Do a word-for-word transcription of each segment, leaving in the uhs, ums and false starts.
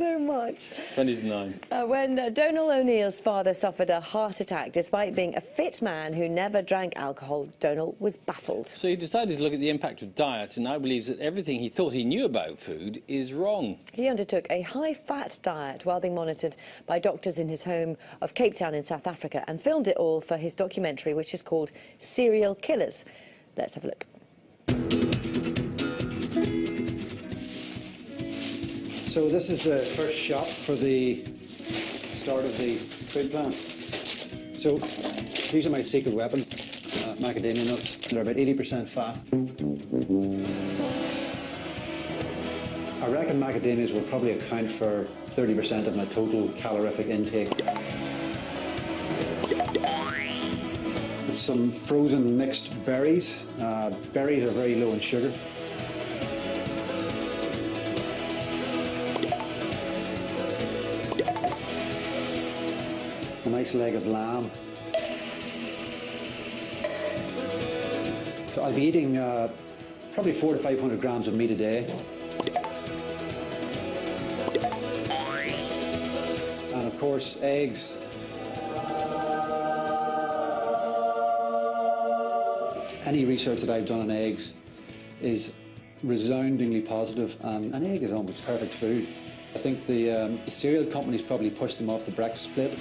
so much. Sunny's nine. Uh, when uh, Donal O'Neill's father suffered a heart attack, despite being a fit man who never drank alcohol, Donal was baffled. So he decided to look at the impact of diet and now believes that everything he thought he knew about food is wrong. He undertook a high-fat diet while being monitored by doctors in his home of Cape Town in South Africa, and filmed it all for his documentary, which is called Cereal Killers. Let's have a look. So this is the first shot for the start of the food plan. So these are my secret weapon, uh, macadamia nuts. They're about eighty percent fat. I reckon macadamias will probably account for thirty percent of my total calorific intake. It's some frozen mixed berries. Uh, berries are very low in sugar. Nice leg of lamb. So I'll be eating uh, probably four to five hundred grams of meat a day, and of course eggs. Any research that I've done on eggs is resoundingly positive, and an egg is almost perfect food. I think the um, cereal companies probably pushed them off the breakfast plate.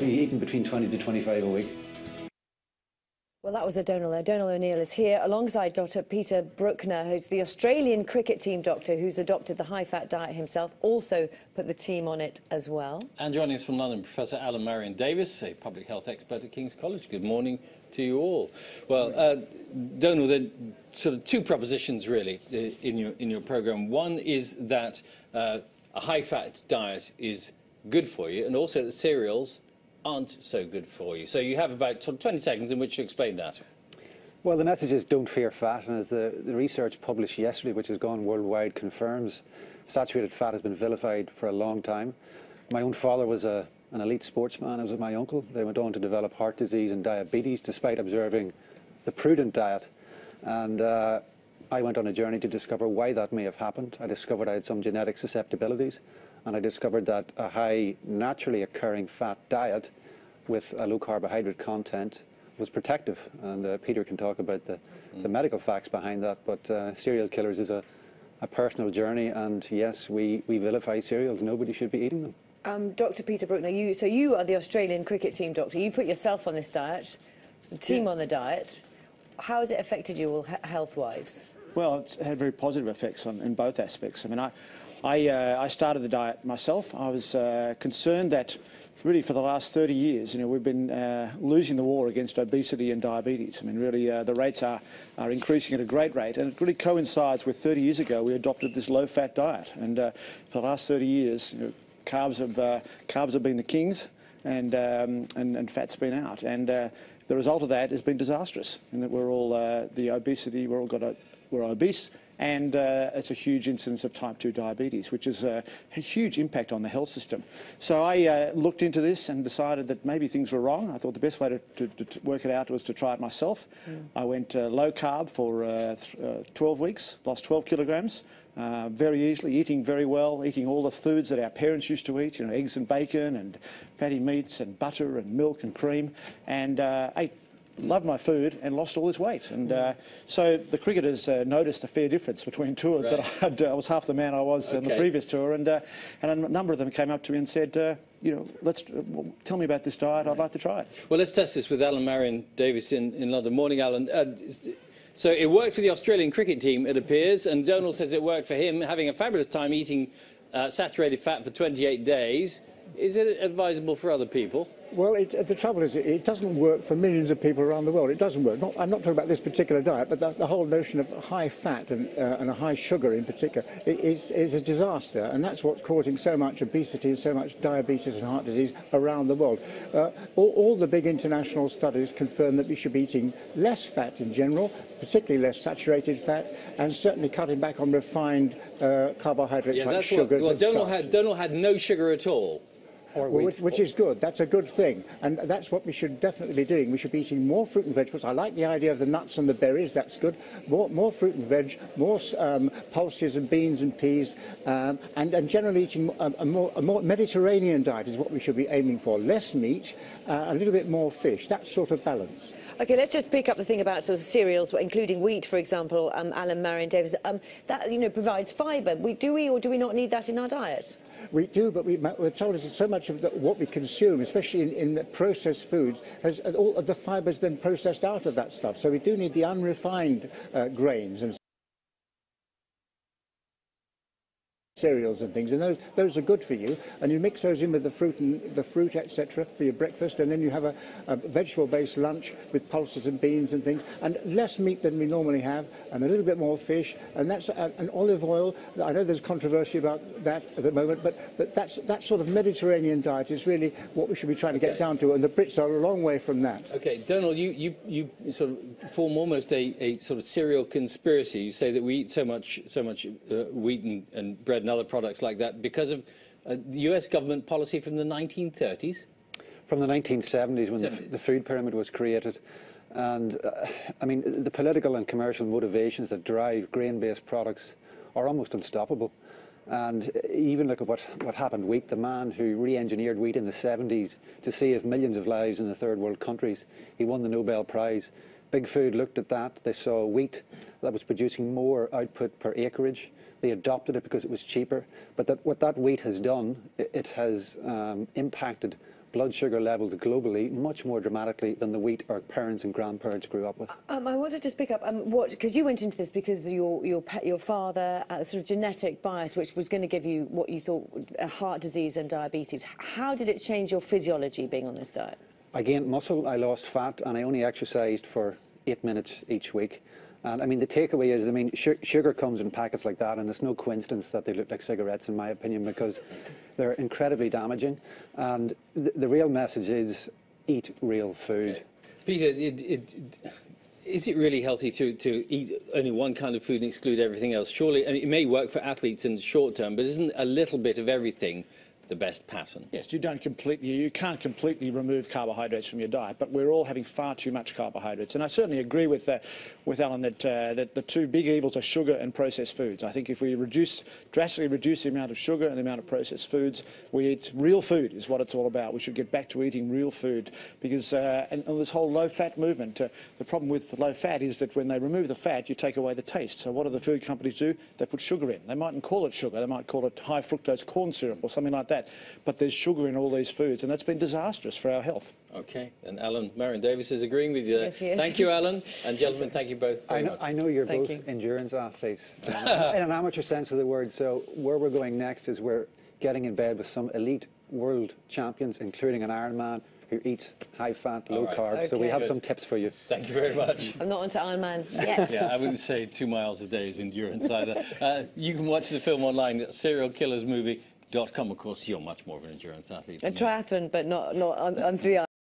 Eating between twenty to twenty-five a week. Well, that was a Donal there. Donal O'Neill is here alongside Doctor Peter Brukner, who's the Australian cricket team doctor who's adopted the high-fat diet himself, also put the team on it as well. And joining us from London, Professor Alan Maryon-Davis, a public health expert at King's College. Good morning to you all. Well, uh, Donal, there are sort of two propositions, really, in your, in your programme. One is that uh, a high-fat diet is good for you, and also that cereals aren't so good for you. So you have about twenty seconds in which to explain that. Well, the message is don't fear fat, and as the, the research published yesterday, which has gone worldwide, confirms, saturated fat has been vilified for a long time. My own father was a, an elite sportsman, as was my uncle. They went on to develop heart disease and diabetes despite observing the prudent diet. And uh, I went on a journey to discover why that may have happened. I discovered I had some genetic susceptibilities. And I discovered that a high naturally occurring fat diet with a low carbohydrate content was protective. And uh, Peter can talk about the, mm. the medical facts behind that, but uh, Cereal Killers is a, a personal journey, and yes, we, we vilify cereals. Nobody should be eating them. Um, Doctor Peter Brukner, you, so you are the Australian cricket team doctor. You put yourself on this diet, the team yeah. on the diet. How has it affected you all health-wise? Well, it's had very positive effects on, in both aspects. I mean, I, I, uh, I started the diet myself. I was uh, concerned that really for the last thirty years, you know, we've been uh, losing the war against obesity and diabetes. I mean, really uh, the rates are, are increasing at a great rate, and it really coincides with thirty years ago we adopted this low-fat diet. And uh, for the last thirty years, you know, carbs have, uh, carbs have been the kings, and, um, and, and fat's been out. And uh, the result of that has been disastrous, in that we're all, uh, the obesity, we're all got a, we're obese, and uh, it's a huge incidence of type two diabetes, which is uh, a huge impact on the health system. So I uh, looked into this and decided that maybe things were wrong. I thought the best way to, to, to work it out was to try it myself. Mm. I went uh, low carb for uh, uh, twelve weeks, lost twelve kilograms, uh, very easily, eating very well, eating all the foods that our parents used to eat, you know, eggs and bacon and fatty meats and butter and milk and cream, and uh, ate loved my food and lost all this weight. And mm. uh, so the cricketers uh, noticed a fair difference between tours. Right. That I had. I was half the man I was okay. in the previous tour, and uh, and a number of them came up to me and said, uh, you know, let's uh, tell me about this diet. Right. I'd like to try it. Well, let's test this with Alan Maryon-Davis in, in London. Morning, Alan. Uh, so it worked for the Australian cricket team, it appears, and Donal says it worked for him, having a fabulous time eating uh, saturated fat for twenty-eight days. Is it advisable for other people? Well, it, the trouble is, it, it doesn't work for millions of people around the world. It doesn't work. Not, I'm not talking about this particular diet, but the, the whole notion of high fat and, uh, and a high sugar in particular is, is a disaster, and that's what's causing so much obesity and so much diabetes and heart disease around the world. Uh, all, all the big international studies confirm that we should be eating less fat in general, particularly less saturated fat, and certainly cutting back on refined uh, carbohydrates yeah, like sugars what, well, and Donal starches. Had, Donal had no sugar at all. Or which, which is good. That's a good thing, and that's what we should definitely be doing. We should be eating more fruit and vegetables. I like the idea of the nuts and the berries. That's good. More, more fruit and veg, more um, pulses and beans and peas, um, and, and generally eating a, a, more, a more Mediterranean diet is what we should be aiming for. Less meat, uh, a little bit more fish. That sort of balance. Okay, let's just pick up the thing about sort of cereals, including wheat, for example. Um, Alan Maryon-Davis, um, that you know provides fibre. We do we or do we not need that in our diet? We do, but we, we're told it's so much of the, what we consume, especially in, in the processed foods, has all of the fibre has been processed out of that stuff. So we do need the unrefined uh, grains and cereals and things, and those, those are good for you, and you mix those in with the fruit and the fruit etc for your breakfast, and then you have a, a vegetable based lunch with pulses and beans and things, and less meat than we normally have, and a little bit more fish, and that's a, an olive oil. I know there's controversy about that at the moment, but, but that's that sort of Mediterranean diet is really what we should be trying to okay. get down to, and the Brits are a long way from that. Okay, Donal, you, you, you sort of form almost a, a sort of cereal conspiracy. You say that we eat so much so much uh, wheat and, and bread and other products like that because of uh, the U S government policy from the nineteen thirties? From the nineteen seventies, when the, f the food pyramid was created. And, uh, I mean, the political and commercial motivations that drive grain-based products are almost unstoppable. And even look at what, what happened wheat, the man who re-engineered wheat in the seventies to save millions of lives in the third world countries. He won the Nobel Prize. Big Food looked at that. They saw wheat that was producing more output per acreage. They adopted it because it was cheaper, but that, what that wheat has done, it, it has um, impacted blood sugar levels globally much more dramatically than the wheat our parents and grandparents grew up with. Um, I wanted to just pick up um, what, because you went into this because of your your your father uh, sort of genetic bias, which was going to give you what you thought uh, heart disease and diabetes. How did it change your physiology being on this diet? I gained muscle, I lost fat, and I only exercised for eight minutes each week. And I mean, the takeaway is, I mean, su sugar comes in packets like that, and it's no coincidence that they look like cigarettes, in my opinion, because they're incredibly damaging. And th the real message is, eat real food. Okay. Peter, it, it, is it really healthy to, to eat only one kind of food and exclude everything else? Surely, I mean, it may work for athletes in the short term, but isn't a little bit of everything the best pattern? Yes, you don't completely, you can't completely remove carbohydrates from your diet, but we're all having far too much carbohydrates, and I certainly agree with uh, with Alan that uh, that the two big evils are sugar and processed foods. I think if we reduce drastically reduce the amount of sugar and the amount of processed foods, we eat real food is what it's all about. We should get back to eating real food, because uh, and, and this whole low-fat movement, uh, the problem with low-fat is that when they remove the fat, you take away the taste. So what do the food companies do? They put sugar in. They mightn't call it sugar. They might call it high fructose corn syrup or something like that. That. But there's sugar in all these foods, and that's been disastrous for our health. Okay, and Alan Maryon-Davis is agreeing with you there. Yes, he is. Thank you, Alan, and gentlemen, thank you both very I know, much. I know you're thank both you. endurance athletes, um, in an amateur sense of the word, so where we're going next is we're getting in bed with some elite world champions, including an Ironman, who eats high-fat, low-carb, right. okay, so we have good. some tips for you. Thank you very much. I'm not onto Ironman yet. Yeah, I wouldn't say two miles a day is endurance either. Uh, you can watch the film online, Cereal Killers Movie dot com. Of course, you're much more of an endurance athlete. A triathlon, but not not on, on the